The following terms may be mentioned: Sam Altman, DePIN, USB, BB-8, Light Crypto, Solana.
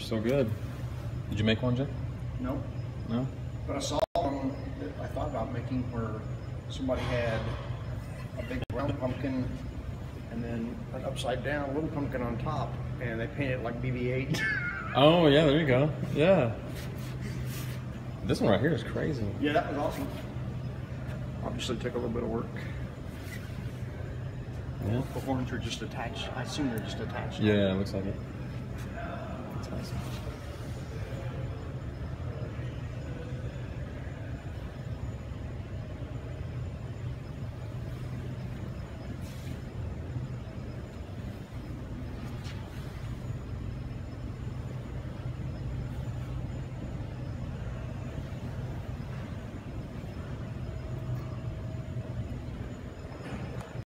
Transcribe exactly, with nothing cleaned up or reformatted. You're so good. Did you make one, Jay? No. No? But I saw one that I thought about making where somebody had a big round pumpkin and then an upside down little pumpkin on top, and they painted it like B B eight. Oh, yeah, there you go. Yeah. This one right here is crazy. Yeah, that was awesome. Obviously took a little bit of work. Yeah. The horns are just attached. I assume they're just attached. Yeah, it looks like it. That's awesome.